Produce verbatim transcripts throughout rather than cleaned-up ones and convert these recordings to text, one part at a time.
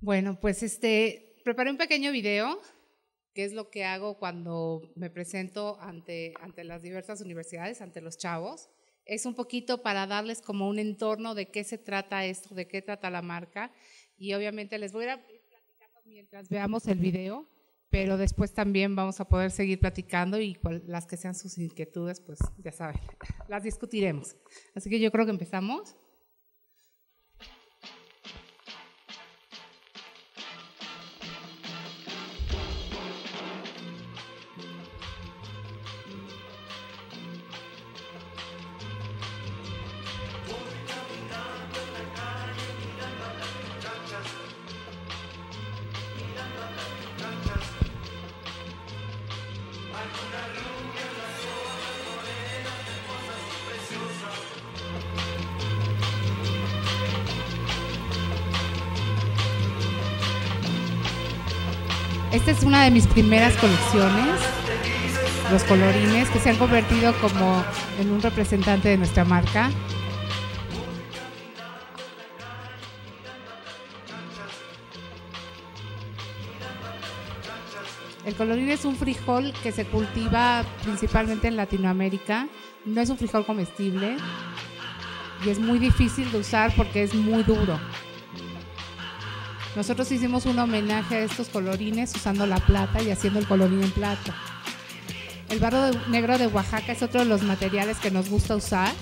Bueno, pues este, preparé un pequeño video, que es lo que hago cuando me presento ante, ante las diversas universidades, ante los chavos. Es un poquito para darles como un entorno de qué se trata esto, de qué trata la marca, y obviamente les voy a ir platicando mientras veamos el video, pero después también vamos a poder seguir platicando y cual, las que sean sus inquietudes, pues ya saben, las discutiremos. Así que yo creo que empezamos. Esta es una de mis primeras colecciones, los colorines, que se han convertido como en un representante de nuestra marca. El colorín es un frijol que se cultiva principalmente en Latinoamérica, no es un frijol comestible y es muy difícil de usar porque es muy duro. Nosotros hicimos un homenaje a estos colorines usando la plata y haciendo el colorín en plata. El barro negro de Oaxaca es otro de los materiales que nos gusta usar.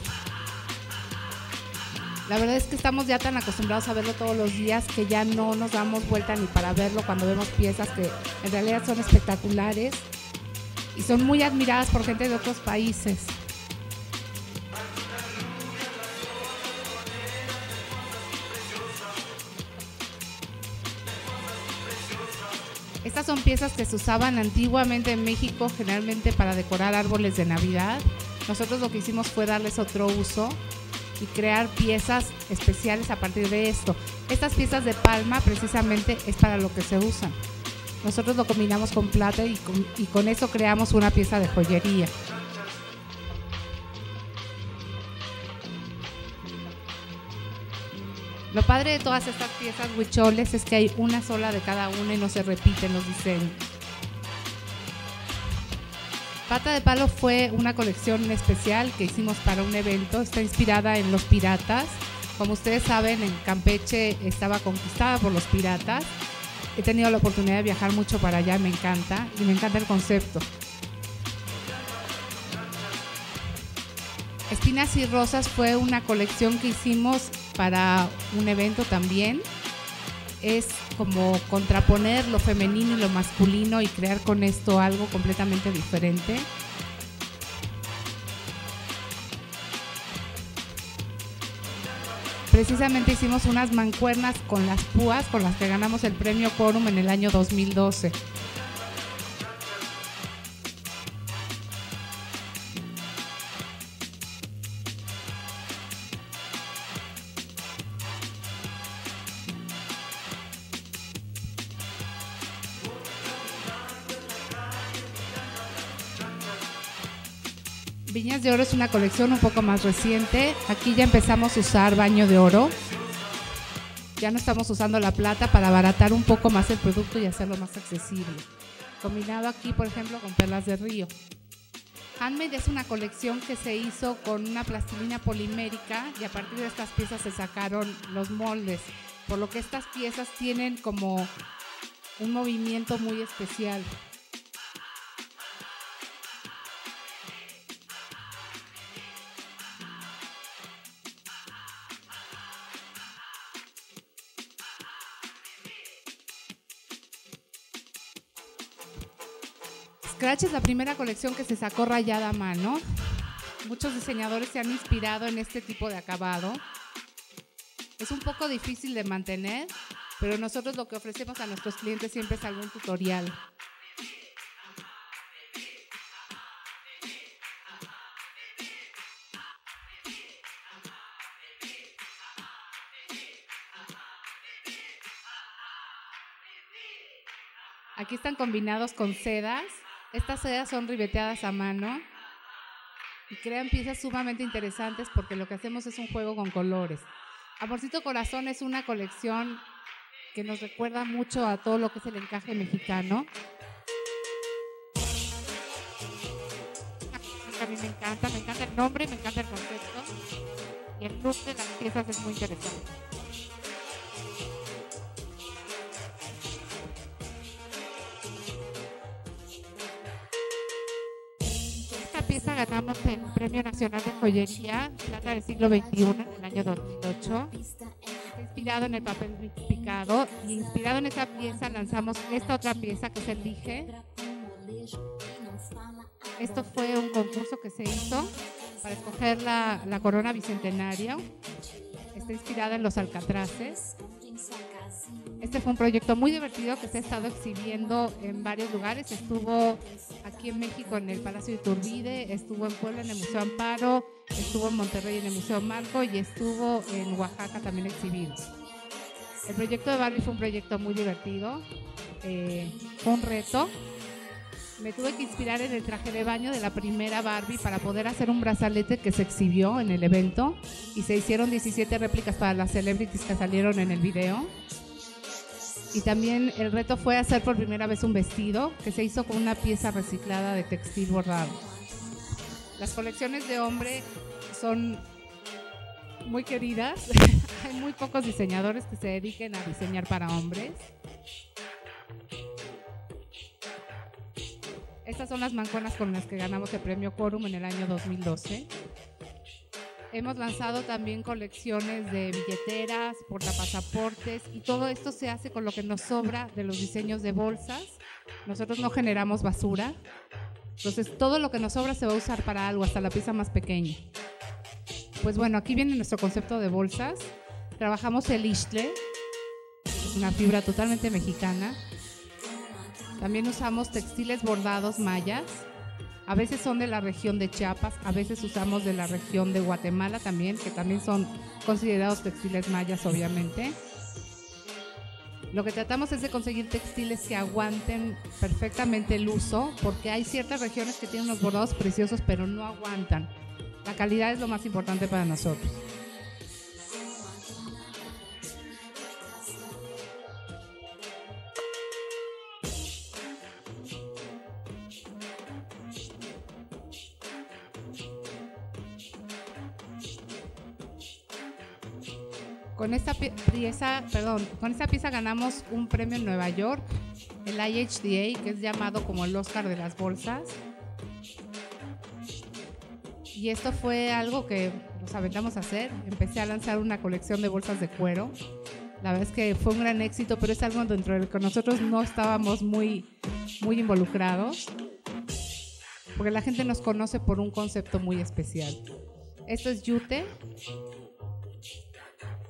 La verdad es que estamos ya tan acostumbrados a verlo todos los días que ya no nos damos vuelta ni para verlo cuando vemos piezas que en realidad son espectaculares y son muy admiradas por gente de otros países. Estas son piezas que se usaban antiguamente en México, generalmente para decorar árboles de Navidad. Nosotros lo que hicimos fue darles otro uso y crear piezas especiales a partir de esto. Estas piezas de palma precisamente es para lo que se usan. Nosotros lo combinamos con plata y con, y con eso creamos una pieza de joyería. Lo padre de todas estas piezas huicholes es que hay una sola de cada una y no se repiten los diseños. Pata de Palo fue una colección especial que hicimos para un evento. Está inspirada en los piratas. Como ustedes saben, en Campeche estaba conquistada por los piratas. He tenido la oportunidad de viajar mucho para allá, me encanta y me encanta el concepto. Espinas y Rosas fue una colección que hicimos para un evento también. Es como contraponer lo femenino y lo masculino y crear con esto algo completamente diferente. Precisamente hicimos unas mancuernas con las púas con las que ganamos el premio Quórum en el año dos mil doce. Viñas de Oro es una colección un poco más reciente. Aquí ya empezamos a usar baño de oro. Ya no estamos usando la plata para abaratar un poco más el producto y hacerlo más accesible. Combinado aquí, por ejemplo, con perlas de río. Handmade es una colección que se hizo con una plastilina polimérica y a partir de estas piezas se sacaron los moldes, por lo que estas piezas tienen como un movimiento muy especial. Scratch es la primera colección que se sacó rayada a mano. Muchos diseñadores se han inspirado en este tipo de acabado. Es un poco difícil de mantener, pero nosotros lo que ofrecemos a nuestros clientes siempre es algún tutorial. Aquí están combinados con sedas. Estas sedas son ribeteadas a mano y crean piezas sumamente interesantes porque lo que hacemos es un juego con colores. Amorcito Corazón es una colección que nos recuerda mucho a todo lo que es el encaje mexicano. A mí me encanta, me encanta el nombre, me encanta el concepto y el look de las piezas es muy interesante. Ganamos el Premio Nacional de Joyería Plata del Siglo veintiuno en el año dos mil ocho. Inspirado en el papel picado y inspirado en esta pieza lanzamos esta otra pieza que se elige. Esto fue un concurso que se hizo para escoger la, la corona bicentenario. Está inspirada en los alcatraces. Este fue un proyecto muy divertido que se ha estado exhibiendo en varios lugares. Estuvo aquí en México en el Palacio de Iturbide, estuvo en Puebla en el Museo Amparo, estuvo en Monterrey en el Museo Marco y estuvo en Oaxaca también exhibido. El proyecto de Barbie fue un proyecto muy divertido, eh, fue un reto. Me tuve que inspirar en el traje de baño de la primera Barbie para poder hacer un brazalete que se exhibió en el evento y se hicieron diecisiete réplicas para las celebrities que salieron en el video. Y también el reto fue hacer por primera vez un vestido que se hizo con una pieza reciclada de textil bordado. Las colecciones de hombre son muy queridas. Hay muy pocos diseñadores que se dediquen a diseñar para hombres. Estas son las mancuernas con las que ganamos el premio Quorum en el año dos mil doce. Hemos lanzado también colecciones de billeteras, portapasaportes y todo esto se hace con lo que nos sobra de los diseños de bolsas. Nosotros no generamos basura, entonces todo lo que nos sobra se va a usar para algo, hasta la pieza más pequeña. Pues bueno, aquí viene nuestro concepto de bolsas. Trabajamos el ixtle, una fibra totalmente mexicana. También usamos textiles bordados mayas. A veces son de la región de Chiapas, a veces usamos de la región de Guatemala también, que también son considerados textiles mayas, obviamente. Lo que tratamos es de conseguir textiles que aguanten perfectamente el uso, porque hay ciertas regiones que tienen unos bordados preciosos, pero no aguantan. La calidad es lo más importante para nosotros. Con esta pieza, perdón, con esta pieza ganamos un premio en Nueva York, el I H D A, que es llamado como el Oscar de las bolsas. Y esto fue algo que nos aventamos a hacer. Empecé a lanzar una colección de bolsas de cuero. La verdad es que fue un gran éxito, pero es algo dentro del que nosotros no estábamos muy, muy involucrados, porque la gente nos conoce por un concepto muy especial. Esto es yute.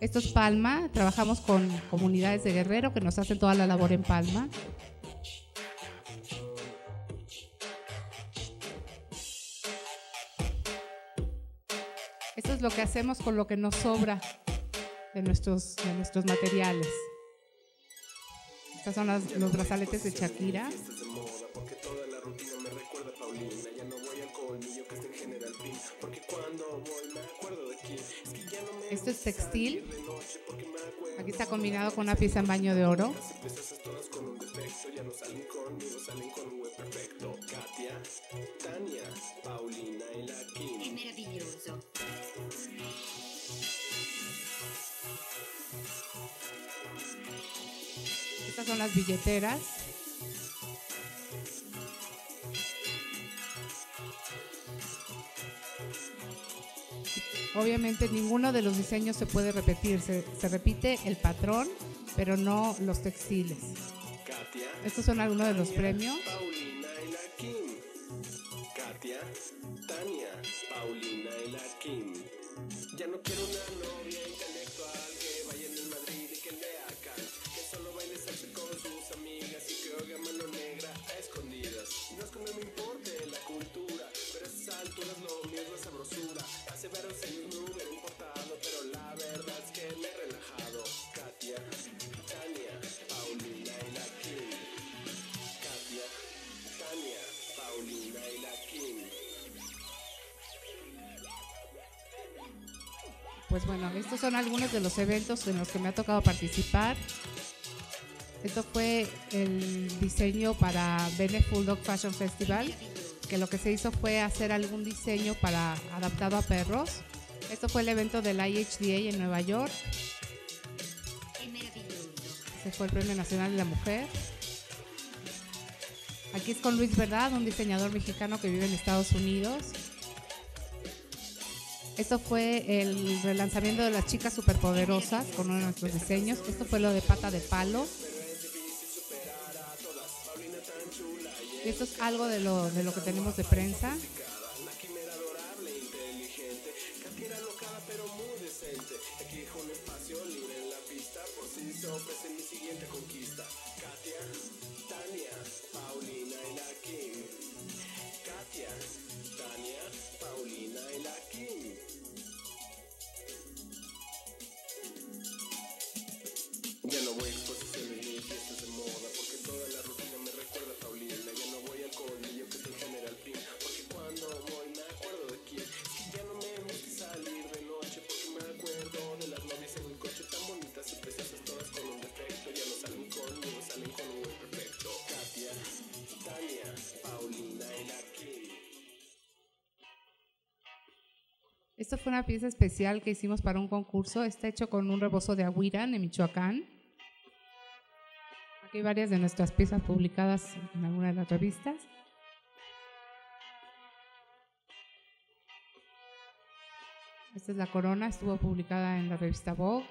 Esto es palma, trabajamos con comunidades de Guerrero que nos hacen toda la labor en palma. Esto es lo que hacemos con lo que nos sobra de nuestros, de nuestros materiales. Estas son las, los brazaletes de Shakira. Esto es textil, aquí está combinado con una pieza en baño de oro. Estas son las billeteras. Obviamente ninguno de los diseños se puede repetir, se, se repite el patrón, pero no los textiles. Estos son algunos de los premios. pues bueno, estos son algunos de los eventos en los que me ha tocado participar. Esto fue el diseño para Beneful Dog Fashion Festival, que lo que se hizo fue hacer algún diseño para, adaptado a perros. Esto fue el evento del I H D A en Nueva York. Este fue el Premio Nacional de la Mujer. Aquí es con Luis Verdad, un diseñador mexicano que vive en Estados Unidos. Esto fue el relanzamiento de las chicas superpoderosas con uno de nuestros diseños. Esto fue lo de pata de palo. Y esto es algo de lo, de lo que tenemos de prensa. Ya no voy a exposiciones ni fiestas de moda, porque toda la rutina me recuerda a Paulina. Ya no voy al colegio que soy general pin, porque cuando voy me acuerdo de quién. Es que ya no me gusta salir de noche, porque me acuerdo de las novias en un coche tan bonitas y preciosas, todas con un defecto. Ya no salen conmigo, salen con un buen perfecto. Katia, Tania, Paulina y la Kim. Esto fue una pieza especial que hicimos para un concurso. Está hecho con un rebozo de agüirán en Michoacán. Aquí hay varias de nuestras piezas publicadas en alguna de las revistas. Esta es la corona, estuvo publicada en la revista Vogue.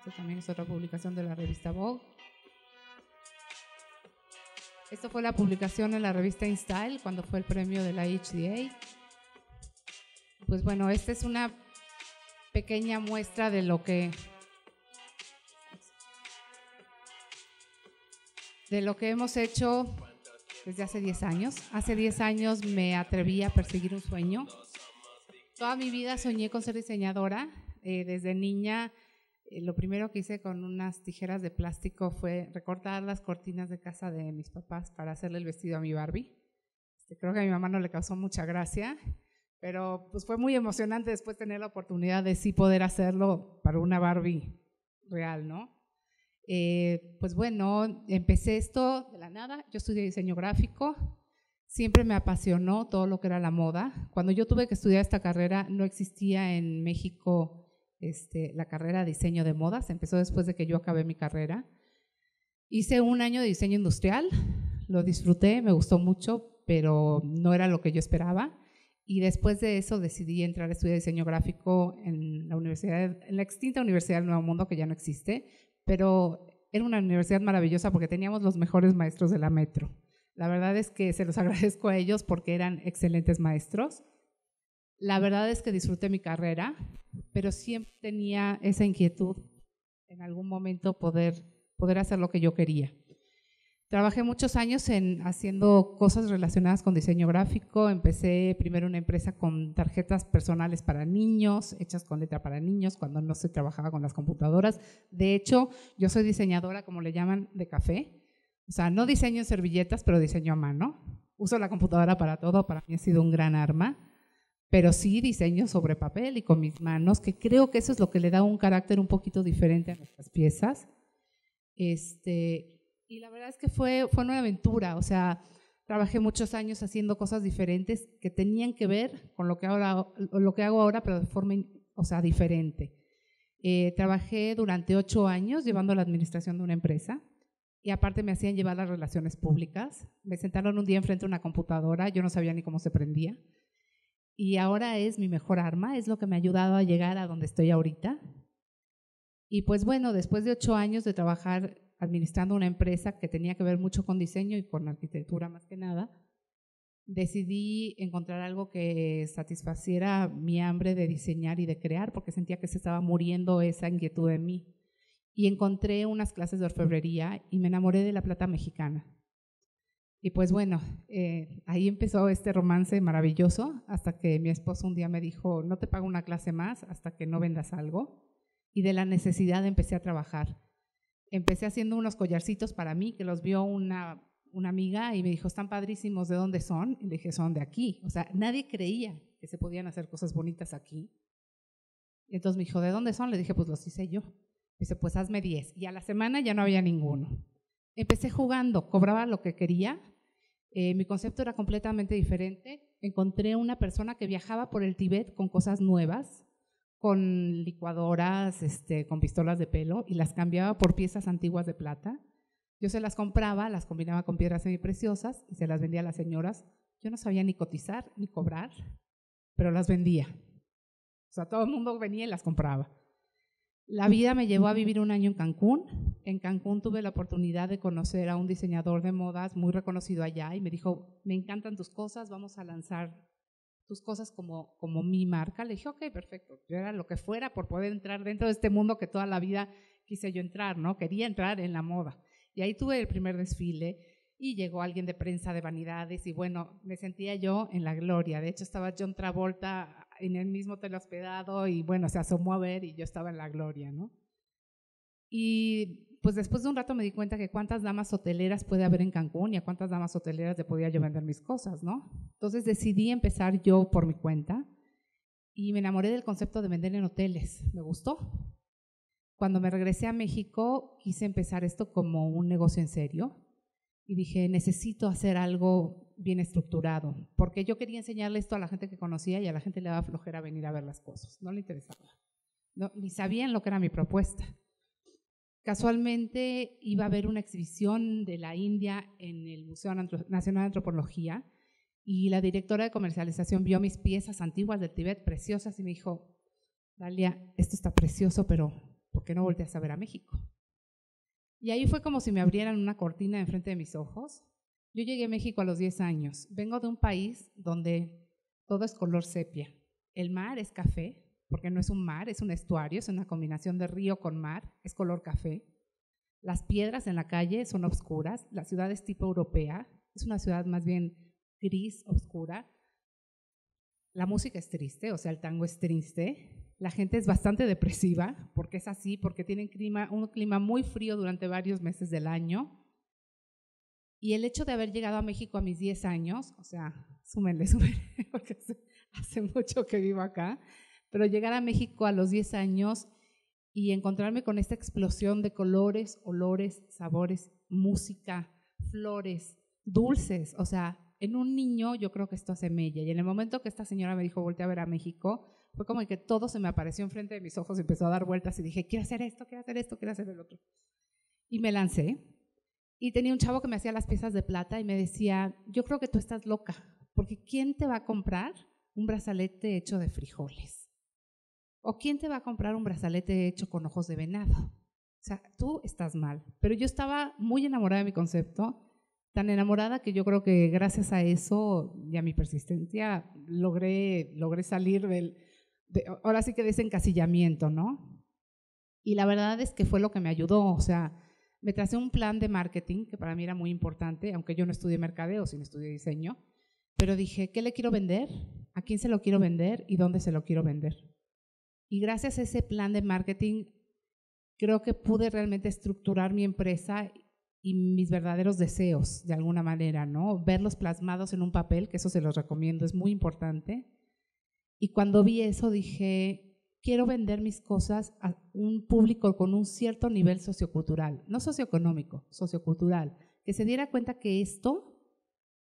Esta también es otra publicación de la revista Vogue. Esto fue la publicación en la revista InStyle cuando fue el premio de la I H D A. Pues bueno, esta es una pequeña muestra de lo que... de lo que hemos hecho desde hace diez años. Hace diez años me atreví a perseguir un sueño. Toda mi vida soñé con ser diseñadora. Eh, desde niña, eh, lo primero que hice con unas tijeras de plástico fue recortar las cortinas de casa de mis papás para hacerle el vestido a mi Barbie. Este, creo que a mi mamá no le causó mucha gracia, pero pues fue muy emocionante después tener la oportunidad de sí poder hacerlo para una Barbie real, ¿no? Eh, pues bueno, empecé esto de la nada. Yo estudié diseño gráfico, siempre me apasionó todo lo que era la moda. Cuando yo tuve que estudiar esta carrera no existía en México este, la carrera de diseño de modas, empezó después de que yo acabé mi carrera. Hice un año de diseño industrial, lo disfruté, me gustó mucho, pero no era lo que yo esperaba. Y después de eso decidí entrar a estudiar diseño gráfico en la, universidad, en la extinta Universidad del Nuevo Mundo, que ya no existe, pero era una universidad maravillosa porque teníamos los mejores maestros de la metro. La verdad es que se los agradezco a ellos porque eran excelentes maestros. La verdad es que disfruté mi carrera, pero siempre tenía esa inquietud en algún momento poder, poder hacer lo que yo quería. Trabajé muchos años en, haciendo cosas relacionadas con diseño gráfico. Empecé primero una empresa con tarjetas personales para niños, hechas con letra para niños, cuando no se trabajaba con las computadoras. De hecho, yo soy diseñadora, como le llaman, de café. O sea, no diseño en servilletas, pero diseño a mano. Uso la computadora para todo, para mí ha sido un gran arma. Pero sí diseño sobre papel y con mis manos, que creo que eso es lo que le da un carácter un poquito diferente a nuestras piezas. Este... Y la verdad es que fue, fue una aventura, o sea, trabajé muchos años haciendo cosas diferentes que tenían que ver con lo que, ahora, lo que hago ahora, pero de forma o sea, diferente. Eh, trabajé durante ocho años llevando la administración de una empresa y aparte me hacían llevar las relaciones públicas. Me sentaron un día enfrente a una computadora, yo no sabía ni cómo se prendía. Y ahora es mi mejor arma, es lo que me ha ayudado a llegar a donde estoy ahorita. Y pues bueno, después de ocho años de trabajar administrando una empresa que tenía que ver mucho con diseño y con arquitectura más que nada, decidí encontrar algo que satisfaciera mi hambre de diseñar y de crear, porque sentía que se estaba muriendo esa inquietud de mí. Y encontré unas clases de orfebrería y me enamoré de la plata mexicana. Y pues bueno, eh, ahí empezó este romance maravilloso, hasta que mi esposo un día me dijo, no te pago una clase más hasta que no vendas algo. Y de la necesidad empecé a trabajar. Empecé haciendo unos collarcitos para mí, que los vio una, una amiga y me dijo, están padrísimos, ¿de dónde son? Y le dije, son de aquí. O sea, nadie creía que se podían hacer cosas bonitas aquí. Y entonces me dijo, ¿de dónde son? Le dije, pues los hice yo. Dice, pues hazme diez. Y a la semana ya no había ninguno. Empecé jugando, cobraba lo que quería. Eh, mi concepto era completamente diferente. Encontré una persona que viajaba por el Tíbet con cosas nuevas, con licuadoras, este, con pistolas de pelo, y las cambiaba por piezas antiguas de plata. Yo se las compraba, las combinaba con piedras semipreciosas y se las vendía a las señoras. Yo no sabía ni cotizar ni cobrar, pero las vendía. O sea, todo el mundo venía y las compraba. La vida me llevó a vivir un año en Cancún. En Cancún tuve la oportunidad de conocer a un diseñador de modas muy reconocido allá y me dijo, me encantan tus cosas, vamos a lanzar tus cosas como, como mi marca. Le dije, ok, perfecto. Yo era lo que fuera por poder entrar dentro de este mundo que toda la vida quise yo entrar, ¿no? Quería entrar en la moda. Y ahí tuve el primer desfile y llegó alguien de prensa de vanidades y bueno, me sentía yo en la gloria. De hecho, estaba John Travolta en el mismo hotel hospedado y bueno, se asomó a ver y yo estaba en la gloria, ¿no? Y pues después de un rato me di cuenta que cuántas damas hoteleras puede haber en Cancún y a cuántas damas hoteleras le podía yo vender mis cosas, ¿no? Entonces decidí empezar yo por mi cuenta y me enamoré del concepto de vender en hoteles, me gustó. Cuando me regresé a México, quise empezar esto como un negocio en serio y dije, necesito hacer algo bien estructurado, porque yo quería enseñarle esto a la gente que conocía y a la gente le daba flojera venir a ver las cosas, no le interesaba, no, ni sabían lo que era mi propuesta. Casualmente iba a haber una exhibición de la India en el Museo Nacional de Antropología y la directora de comercialización vio mis piezas antiguas del Tíbet preciosas y me dijo, Dalia, esto está precioso, pero ¿por qué no volteas a ver a México? Y ahí fue como si me abrieran una cortina enfrente de mis ojos. Yo llegué a México a los diez años. Vengo de un país donde todo es color sepia. El mar es café, porque no es un mar, es un estuario, es una combinación de río con mar, es color café. Las piedras en la calle son oscuras, la ciudad es tipo europea, es una ciudad más bien gris, oscura. La música es triste, o sea, el tango es triste. La gente es bastante depresiva, porque es así, porque tienen clima, un clima muy frío durante varios meses del año. Y el hecho de haber llegado a México a mis diez años, o sea, súmenle, súmenle, porque hace mucho que vivo acá, pero llegar a México a los diez años y encontrarme con esta explosión de colores, olores, sabores, música, flores, dulces, o sea, en un niño yo creo que esto hace mella. Y en el momento que esta señora me dijo, voltea a ver a México, fue como que todo se me apareció enfrente de mis ojos, empezó a dar vueltas y dije, quiero hacer esto, quiero hacer esto, quiero hacer el otro. Y me lancé y tenía un chavo que me hacía las piezas de plata y me decía, yo creo que tú estás loca, porque ¿quién te va a comprar un brazalete hecho de frijoles? ¿O quién te va a comprar un brazalete hecho con ojos de venado? O sea, tú estás mal. Pero yo estaba muy enamorada de mi concepto, tan enamorada que yo creo que gracias a eso y a mi persistencia logré, logré salir del… De, ahora sí que desencasillamiento, ¿no? Y la verdad es que fue lo que me ayudó, o sea, me tracé un plan de marketing que para mí era muy importante, aunque yo no estudié mercadeo, sino estudié diseño, pero dije, ¿qué le quiero vender? ¿A quién se lo quiero vender? ¿Y dónde se lo quiero vender? Y gracias a ese plan de marketing, creo que pude realmente estructurar mi empresa y mis verdaderos deseos, de alguna manera, ¿no? Verlos plasmados en un papel, que eso se los recomiendo, es muy importante. Y cuando vi eso dije, quiero vender mis cosas a un público con un cierto nivel sociocultural, no socioeconómico, sociocultural, que se diera cuenta que esto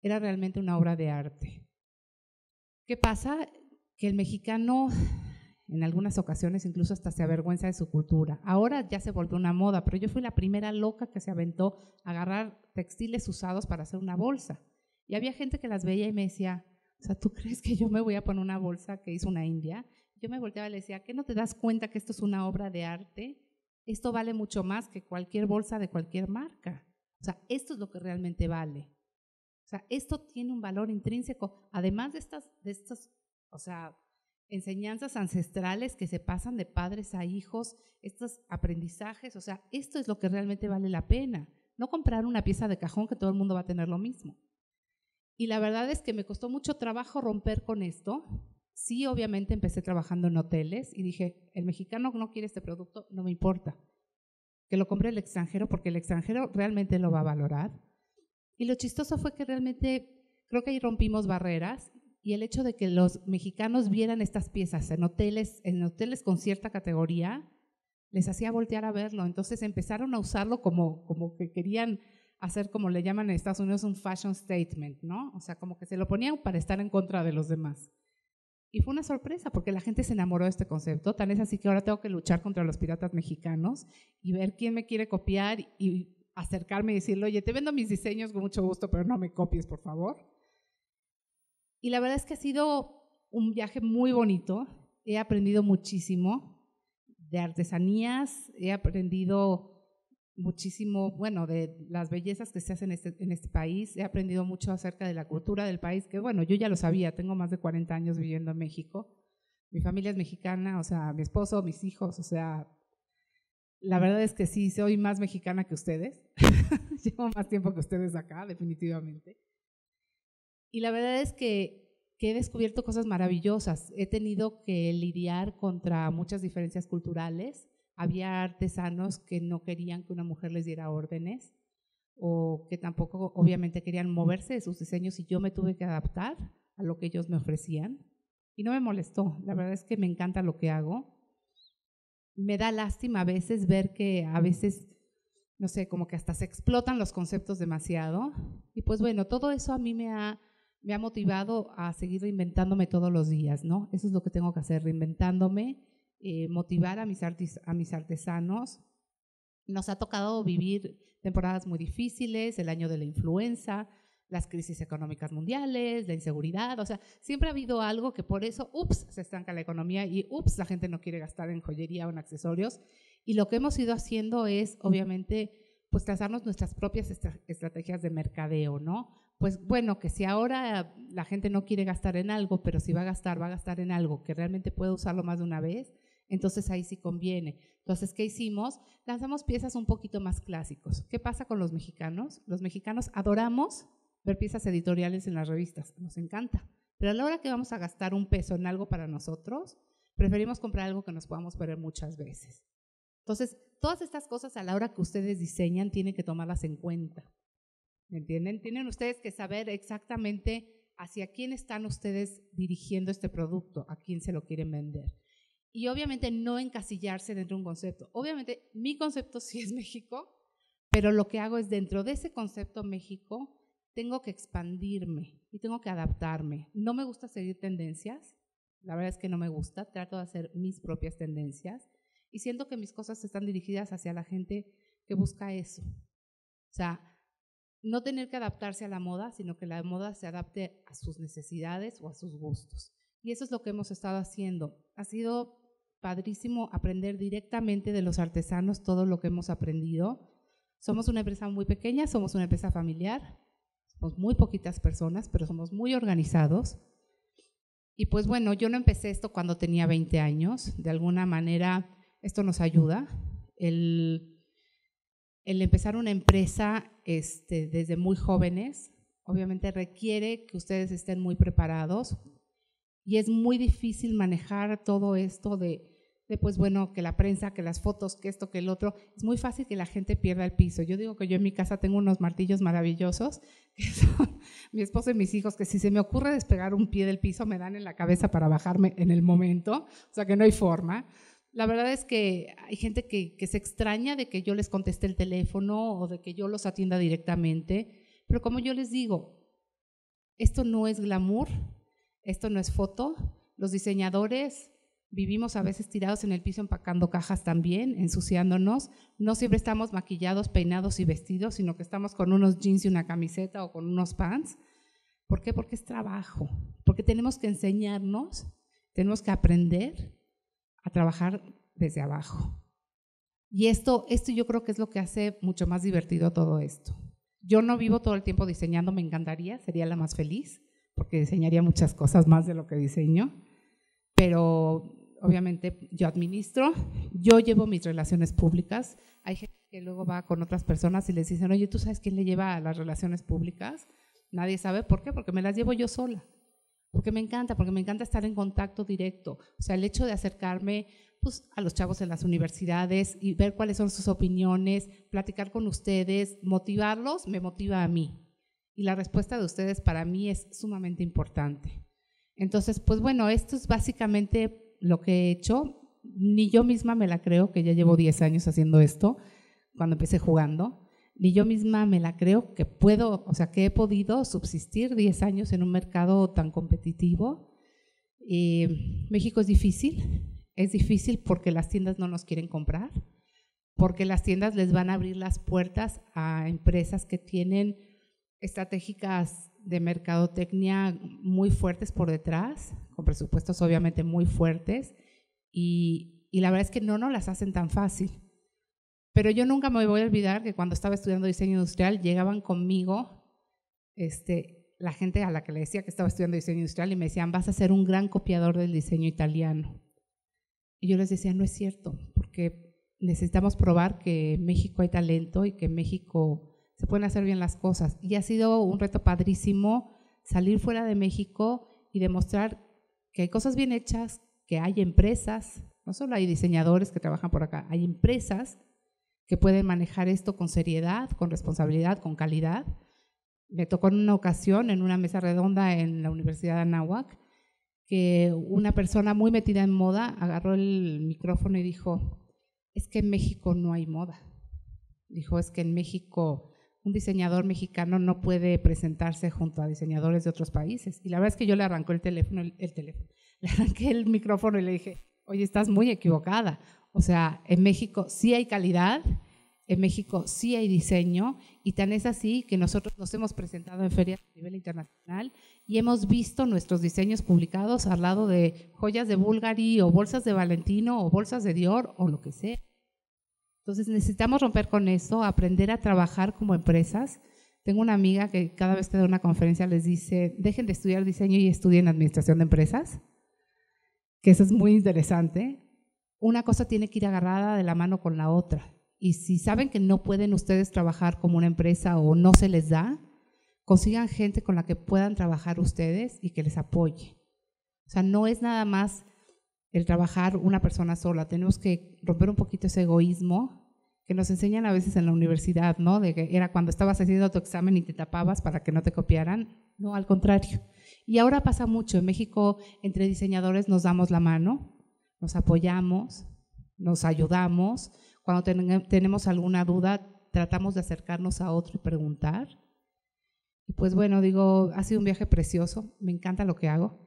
era realmente una obra de arte. ¿Qué pasa? Que el mexicano en algunas ocasiones incluso hasta se avergüenza de su cultura. Ahora ya se volvió una moda, pero yo fui la primera loca que se aventó a agarrar textiles usados para hacer una bolsa. Y había gente que las veía y me decía… O sea, ¿tú crees que yo me voy a poner una bolsa que hizo una india? Yo me volteaba y le decía, ¿qué no te das cuenta que esto es una obra de arte? Esto vale mucho más que cualquier bolsa de cualquier marca. O sea, esto es lo que realmente vale. O sea, esto tiene un valor intrínseco, además de estas, de estas, o sea, enseñanzas ancestrales que se pasan de padres a hijos, estos aprendizajes, o sea, esto es lo que realmente vale la pena. No comprar una pieza de cajón que todo el mundo va a tener lo mismo. Y la verdad es que me costó mucho trabajo romper con esto. Sí, obviamente empecé trabajando en hoteles y dije, el mexicano no quiere este producto, no me importa. Que lo compre el extranjero porque el extranjero realmente lo va a valorar. Y lo chistoso fue que realmente creo que ahí rompimos barreras y el hecho de que los mexicanos vieran estas piezas en hoteles, en hoteles con cierta categoría, les hacía voltear a verlo. Entonces empezaron a usarlo como, como que querían hacer, como le llaman en Estados Unidos, un fashion statement, ¿no? O sea, como que se lo ponían para estar en contra de los demás. Y fue una sorpresa porque la gente se enamoró de este concepto, tan es así que ahora tengo que luchar contra los piratas mexicanos y ver quién me quiere copiar y acercarme y decirle, oye, te vendo mis diseños con mucho gusto, pero no me copies, por favor. Y la verdad es que ha sido un viaje muy bonito, he aprendido muchísimo de artesanías, he aprendido muchísimo, bueno, de las bellezas que se hacen en este, en este país, he aprendido mucho acerca de la cultura del país, que bueno, yo ya lo sabía, tengo más de cuarenta años viviendo en México, mi familia es mexicana, o sea, mi esposo, mis hijos, o sea, la verdad es que sí, soy más mexicana que ustedes, llevo más tiempo que ustedes acá, definitivamente, y la verdad es que, que he descubierto cosas maravillosas, he tenido que lidiar contra muchas diferencias culturales. Había artesanos que no querían que una mujer les diera órdenes o que tampoco obviamente querían moverse de sus diseños y yo me tuve que adaptar a lo que ellos me ofrecían y no me molestó, la verdad es que me encanta lo que hago. Me da lástima a veces ver que a veces, no sé, como que hasta se explotan los conceptos demasiado y pues bueno, todo eso a mí me ha, me ha motivado a seguir reinventándome todos los días, ¿no? Eso es lo que tengo que hacer, reinventándome. Eh, motivar a mis, artes, a mis artesanos. Nos ha tocado vivir temporadas muy difíciles, el año de la influenza, las crisis económicas mundiales, la inseguridad, o sea, siempre ha habido algo que por eso, ups, se estanca la economía y ups, la gente no quiere gastar en joyería o en accesorios. Y lo que hemos ido haciendo es, obviamente, pues trazarnos nuestras propias estra- estrategias de mercadeo, ¿no? Pues bueno, que si ahora la gente no quiere gastar en algo, pero si va a gastar, va a gastar en algo que realmente puede usarlo más de una vez, entonces ahí sí conviene. Entonces, ¿qué hicimos? Lanzamos piezas un poquito más clásicos. ¿Qué pasa con los mexicanos? Los mexicanos adoramos ver piezas editoriales en las revistas, nos encanta. Pero a la hora que vamos a gastar un peso en algo para nosotros, preferimos comprar algo que nos podamos perder muchas veces. Entonces, todas estas cosas a la hora que ustedes diseñan tienen que tomarlas en cuenta. ¿Me entienden? Tienen ustedes que saber exactamente hacia quién están ustedes dirigiendo este producto, a quién se lo quieren vender. Y obviamente no encasillarse dentro de un concepto. Obviamente mi concepto sí es México, pero lo que hago es dentro de ese concepto México tengo que expandirme y tengo que adaptarme. No me gusta seguir tendencias, la verdad es que no me gusta, trato de hacer mis propias tendencias y siento que mis cosas están dirigidas hacia la gente que busca eso. O sea, no tener que adaptarse a la moda, sino que la moda se adapte a sus necesidades o a sus gustos. Y eso es lo que hemos estado haciendo. Ha sido padrísimo aprender directamente de los artesanos todo lo que hemos aprendido. Somos una empresa muy pequeña, somos una empresa familiar, somos muy poquitas personas, pero somos muy organizados. Y pues bueno, yo no empecé esto cuando tenía veinte años, de alguna manera esto nos ayuda. El, el empezar una empresa este, desde muy jóvenes, obviamente requiere que ustedes estén muy preparados. Y es muy difícil manejar todo esto de, de, pues bueno, que la prensa, que las fotos, que esto, que el otro. Es muy fácil que la gente pierda el piso. Yo digo que yo en mi casa tengo unos martillos maravillosos, que son mi esposo y mis hijos, que si se me ocurre despegar un pie del piso, me dan en la cabeza para bajarme en el momento. O sea, que no hay forma. La verdad es que hay gente que, que se extraña de que yo les conteste el teléfono o de que yo los atienda directamente. Pero como yo les digo, esto no es glamour. Esto no es foto, los diseñadores vivimos a veces tirados en el piso empacando cajas también, ensuciándonos, no siempre estamos maquillados, peinados y vestidos, sino que estamos con unos jeans y una camiseta o con unos pants. ¿Por qué? Porque es trabajo, porque tenemos que enseñarnos, tenemos que aprender a trabajar desde abajo. Y esto, esto yo creo que es lo que hace mucho más divertido todo esto. Yo no vivo todo el tiempo diseñando, me encantaría, sería la más feliz, porque diseñaría muchas cosas más de lo que diseño, pero obviamente yo administro, yo llevo mis relaciones públicas, hay gente que luego va con otras personas y les dicen, oye, ¿tú sabes quién le lleva a las relaciones públicas? Nadie sabe, ¿por qué? Porque me las llevo yo sola, porque me encanta, porque me encanta estar en contacto directo, o sea, el hecho de acercarme pues, a los chavos en las universidades y ver cuáles son sus opiniones, platicar con ustedes, motivarlos, me motiva a mí. Y la respuesta de ustedes para mí es sumamente importante. Entonces, pues bueno, esto es básicamente lo que he hecho. Ni yo misma me la creo, que ya llevo diez años haciendo esto, cuando empecé jugando, ni yo misma me la creo que puedo, o sea, que he podido subsistir diez años en un mercado tan competitivo. Eh, México es difícil, es difícil porque las tiendas no nos quieren comprar, porque las tiendas les van a abrir las puertas a empresas que tienen estratégicas de mercadotecnia muy fuertes por detrás, con presupuestos obviamente muy fuertes, y, y la verdad es que no nos las hacen tan fácil. Pero yo nunca me voy a olvidar que cuando estaba estudiando diseño industrial llegaban conmigo este, la gente a la que le decía que estaba estudiando diseño industrial y me decían, vas a ser un gran copiador del diseño italiano. Y yo les decía, no es cierto, porque necesitamos probar que en México hay talento y que en México se pueden hacer bien las cosas. Y ha sido un reto padrísimo salir fuera de México y demostrar que hay cosas bien hechas, que hay empresas, no solo hay diseñadores que trabajan por acá, hay empresas que pueden manejar esto con seriedad, con responsabilidad, con calidad. Me tocó en una ocasión, en una mesa redonda en la Universidad de Anáhuac, que una persona muy metida en moda agarró el micrófono y dijo, es que en México no hay moda. Dijo, es que en México un diseñador mexicano no puede presentarse junto a diseñadores de otros países. Y la verdad es que yo le arrancó el teléfono, el, el teléfono, le arranqué el micrófono y le dije, oye, estás muy equivocada. O sea, en México sí hay calidad, en México sí hay diseño, y tan es así que nosotros nos hemos presentado en ferias a nivel internacional y hemos visto nuestros diseños publicados al lado de joyas de Bulgari o bolsas de Valentino o bolsas de Dior o lo que sea. Entonces necesitamos romper con eso, aprender a trabajar como empresas. Tengo una amiga que cada vez que da una conferencia les dice, dejen de estudiar diseño y estudien administración de empresas, que eso es muy interesante. Una cosa tiene que ir agarrada de la mano con la otra. Y si saben que no pueden ustedes trabajar como una empresa o no se les da, consigan gente con la que puedan trabajar ustedes y que les apoye. O sea, no es nada más el trabajar una persona sola. Tenemos que romper un poquito ese egoísmo que nos enseñan a veces en la universidad, ¿no? De que era cuando estabas haciendo tu examen y te tapabas para que no te copiaran. No, al contrario. Y ahora pasa mucho. En México, entre diseñadores nos damos la mano, nos apoyamos, nos ayudamos. Cuando ten- tenemos alguna duda, tratamos de acercarnos a otro y preguntar. Y pues bueno, digo, ha sido un viaje precioso, me encanta lo que hago.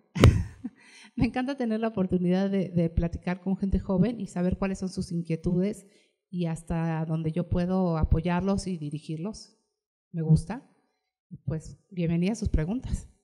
Me encanta tener la oportunidad de, de platicar con gente joven y saber cuáles son sus inquietudes y hasta donde yo puedo apoyarlos y dirigirlos. Me gusta. Pues bienvenidas sus preguntas.